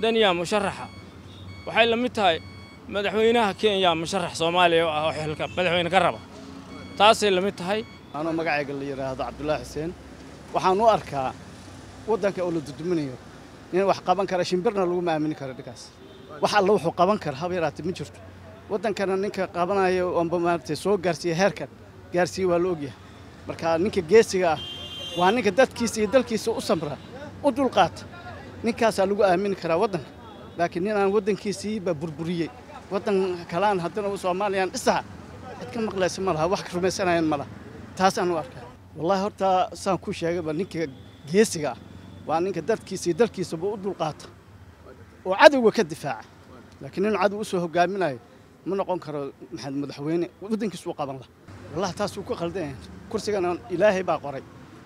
دنيا مشرحة وحيل لمتهاي مدحوينها كينيا مشرح صومالي وحيلك مدحوين قربة تاصل لمتهاي. أنا مقعي قال لي هذا عبد الله حسين وحنو أركها ودك أولد الدمنير يعني وحقابن كراشين برنا لو ما مني كردكاس وحلو حقابن كرهبيرات من شرط ودن كنا نك قابنا يوم بمرت سوق جرسي هركت جرسي والوجيه مركها نك جيسيا وهنك دت كيس يدل كيس وصبرة ودلقات نكاس لو أمين كرا ودن لكن هنا ودن كيسي ببربرية ودن كلان هدنا وصوماليان إسها أتكلم مقلس مالها وحكر مسنا ينملا تاس أنوارك والله هرتا سانكوش يا جبل نك جيسيا وهنك دت كيس يدل كيس ودلقات وعدو كالدفاع لكن العدو أسوه قامنا ما نقول كره محمد مدحويني ودنك سوق قبله والله تاسو كخلدين كرسي أنا إلهي باقري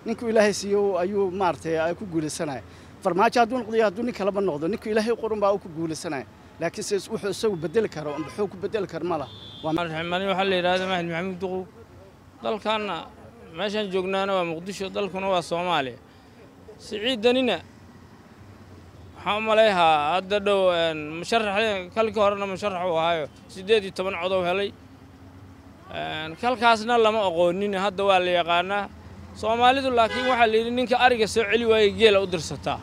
نكو إلهي سيو أيو مارتي أكو جول السنة فرماش عدون قضية عدوني كلام النقد نكو إلهي قرن باوكو جول السنة لكن سوح سو بدل كره بحوك بدل كر ماله ومرجع ماني وحل إرادة محمد محمد دغو ضل كان ماشي الجنان ومقدش ضل كنوا الصومالي سعيد دنينا حملها أدرو مشرح كل كهرنا مشرح وهاي سديتي تمن عضو هلي كل كاسنا لما أقولني هذا ولا يقارنا صومالي لكن وحلي إنك أرجع سعلي ويجيل أدرسته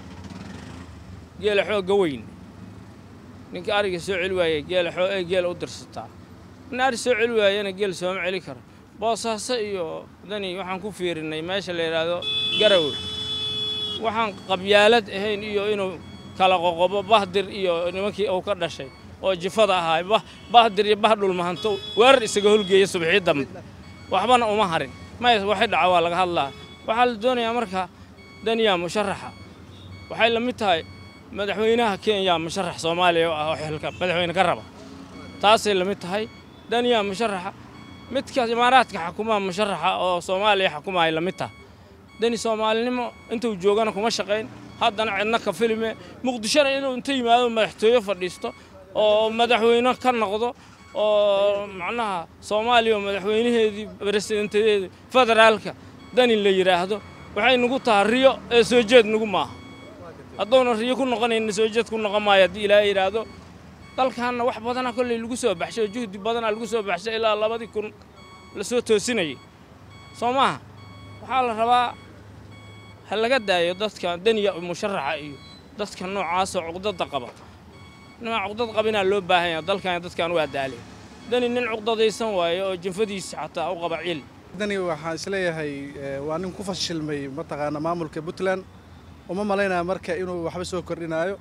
جيل حو قوين إنك أرجع سعلي ويجيل حو جيل أدرسته نار سعلي ويانا جيل سوم عليكر باصه سيو ذني وحنكون فير إني ماشي اللي هذا جرول وحن قبيالات هين إيو إنه kala qoqobo bahdir iyo nimankii uu ka dhashay oo jifada ahay bahdir iyo bahdul mahanto weer isaga holgeeyay subaxii dambe waxbana uma harin ma waxay dhaca laga hadlaa waxa la doonayaa marka daniya musharaxa waxay la mid tahay madaxweynaha Kenya musharax Soomaaliya oo xilka madaxweynaha ka raba taasay la mid tahay daniya musharaxa midka imaaraadka xukuuma musharaxa oo Soomaaliya xukuuma ay la mid tahay dani Soomaalinimo intuu joogana kuma shaqeyn haddana cidna ka filme muqdishana inuu inta yimaado madaxtooyo fadhiisto oo madaxweynaha ka noqdo oo macnaha Soomaaliya madaxweynaheedii presidenteedeed federaalka dani la yiraahdo waxay nagu taariyo ee soo jeed nagu ma adoon riyo ku noqonayna soo jeed ku noqomaya hadii Ilaahay yiraahdo dalkaana wax badan kulli lagu soo baxshay juhdi badan lagu soo baxshay ilaa 2000 la soo toosinay Soomaa waxaa la rabaa laga daayo dadka daniya musharaxa iyo dadka noocaas oo uqdada qaba nooc uqdada qabina loo baahan yahay dalkan dadkan waa daali dani nin uqdadaysan waayo oo jinfadiisa xataa u qaba cil dani waxa isleeyahay waa nin ku fashilmay mataqaana maamulka Puntland uma maleynaa marka inuu waxba soo kordhinayo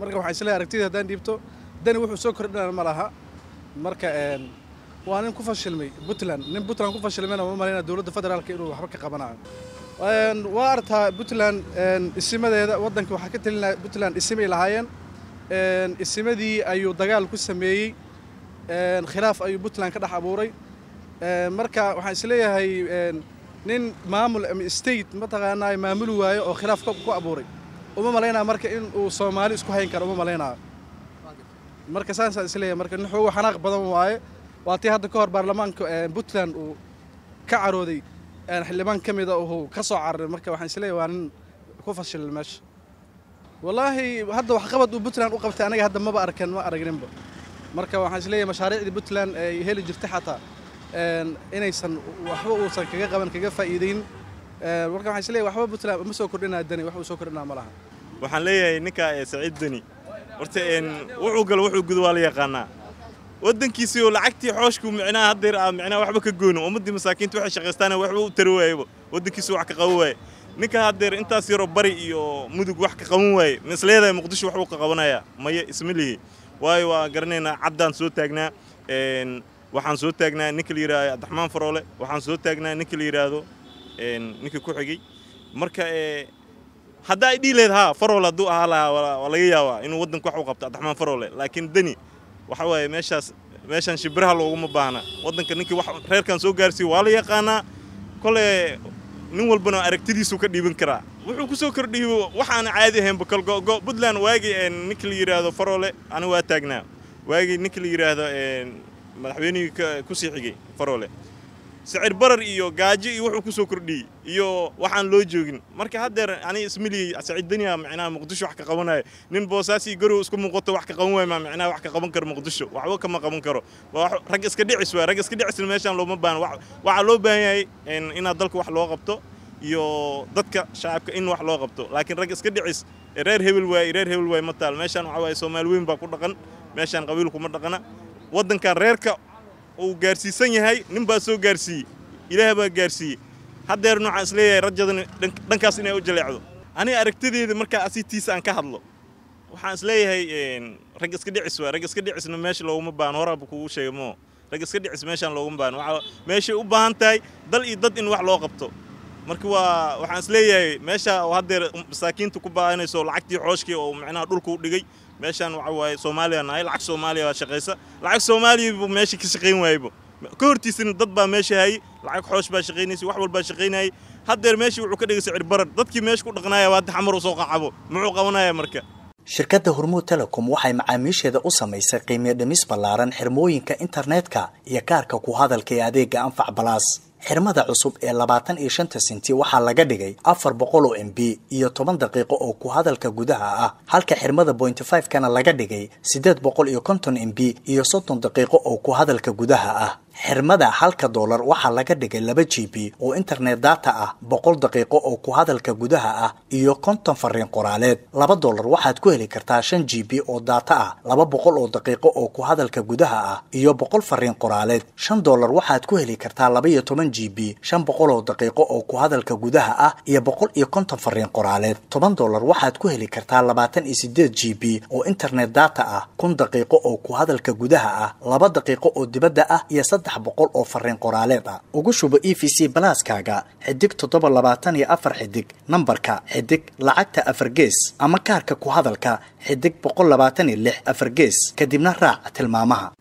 marka waxa isleeyahay aragtida hadaan diibto dani wuxuu soo kordhinaa malaha marka waa nin ku fashilmay Puntland nin Puntland ku fashilmayna uma maleynaa dawladda federaalka inuu waxba ka qabanayo وأرتها بطلان السما ده وضن كوحكت لنا بطلان السما العين السما دي أيو دجال كسمي خلاف أيو بطلان كده حبوري مركا وحنسليها هي نين معمول استيت مثلا ناي معمولوا هاي أو خلاف كوكو حبوري وما ملينا مركا إن وصومالي إسكو هين كرو وما ملينا مركا سانسا سليها مركا نحو حناق بدو هاي وعطيها دكور برلمان بطلان وكعرودي حلبان كم إذا هو كسعر مركب حنسلي وعن كوفش المش والله هذا وحقبت بطلان وقبت أنا هذا ما بأركن ما أرجنبه مركب حنسلي مشاريع بطلان هي اللي جرتحتها إن يصن وحبوا وصل كجقبن كجفة يدين مركب حنسلي وحبوا بطلان مسوا كرنا الدنيا وحبوا سكرنا ملاها وحنليه نكا سعيد دني ورتين وعقل وعقد والي قنا ودن كيسيو لعقتي حوشكو معناها هدير معناها وحبك الجونو ومدي مساكين توحي شغستانا وحبو ترويبو ودن كيسيو حق قوي نكا هدير انتا سيرو بري او مدق وحق قوي مسليده مقدش وحبو قونايا ماي اسملي واي وا قرنينا عبدان سو تاغنا ان waxaan soo taagnaa ninkii yiraahdo Abdurrahman Farole waxaan soo taagnaa ninkii yiraahdo ninkii ku xigay marka hadaa dhiileedha Farole duu ahala wala yawa inuu wadanku wax u qabto Abdurrahman Farole laakiin dani waxaway meeshan shibraha loogu ma baana wadanka ninkii wax reerkan soo gaarsi waa la yaqaana kale nin walbana aragtidiisu ka dhiiban kara wuxuu ku soo kordhiyo waxaan caadi ahayn bakal go'go Puntland waagi in ninkii yiraahdo Farole ana waa taagnaa waagi ninkii yiraahdo madaxweynii ku sii xigay Farole sicir barar iyo gaaji iyo wuxuu ku soo kordhiyay iyo waxaan loo joogin marka hadeer ani ismili saciidaniya macnaa muqdisho wax ka qabanay nin boosaasi garo isku muuqato wax ka qaban way macnaa wax ka qaban kar muqdisho waxba kama qaban karo rag iska dhicis way rag iska dhicis meeshan looma baan waxa loo baahan yahay in dalka wax loo qabto iyo dadka shacabka in wax loo qabto laakiin rag iska dhicis reer hebel way ma taal meeshan waxa way Soomaaliyeyn baa ku dhaqan meeshan qabiilku ma dhaqana wadanka reerka oo gaarsiisan yahay nin baa soo gaarsiiyay ilaahay baa gaarsiiyay hadeer nooca isleeyahay rajadan dhankaas inay u jaleecdo ani aragtideeda marka asitiisa aan ka hadlo waxaan isleeyahay rag iska dhicis waa rag iska dhicisna meesha looma baan horaba kugu sheegmo rag iska dhicis meeshan looma baan waxa meesha u baahan tahay dal iyo dad in wax loo qabto marka waxaan isleeyahay meesha oo hadeer masaakiintu ku baahanayso lacagtii xooshkii oo macnaa dhulka u dhigay meeshan waxa way Soomaaliya nahay lacag Soomaaliya waa shaqeysa lacag Soomaaliya buu meesha ka shaqeyn waaybo ka hortiisna dad baa meesha hay lacag xoosh baa shaqeynaysi wax walba shaqeynay hadeer meesha wuxuu ka dhigay sicir barar dadkii meesha ku dhaqnaaya waa daxmar oo soo qacabo muxuu qabanaya marka shirkadda Hormuud Telecom waxay macaamiisheeda u sameysay qiimeey dhimis balaaran xirmooyinka internetka iyo kaarka ku hadalka ee adeega Anfac Plus xirmada cusub ee 25 senti waxa laga dhigay 400 MB iyo 10 daqiiqo oo ku hadalka gudaha ah halka xirmada 0.5 kana laga dhigay 850 MB iyo 60 daqiiqo oo ku hadalka gudaha ah xirmada $1 waxa laga dhigay 2 GB oo internet data ah 100 daqiiqo oo ku hadalka gudaha ah iyo 50 fariin qoraaleed $2 waxaad ku heli kartaa 5 GB oo data ah 200 oo daqiiqo oo ku hadalka gudaha ah iyo 100 fariin qoraaleed $5 waxaad ku heli kartaa 12 GB 500 oo daqiiqo oo ku hadalka gudaha ah iyo 150 fariin qoraaleed $10 waxaad ku heli kartaa 28 GB oo internet data ah 1000 daqiiqo oo ku hadalka gudaha ah 2 daqiiqo oo dibadda ah iyo 300 oo fariin qoraaleed ah ugu shubo EVC Plus-kaaga xidig 724 xidig nambarka xidig lacagta 4 gees ama kaarka ku hadalka xidig 126 4 gees kadibna raac tilmaamaha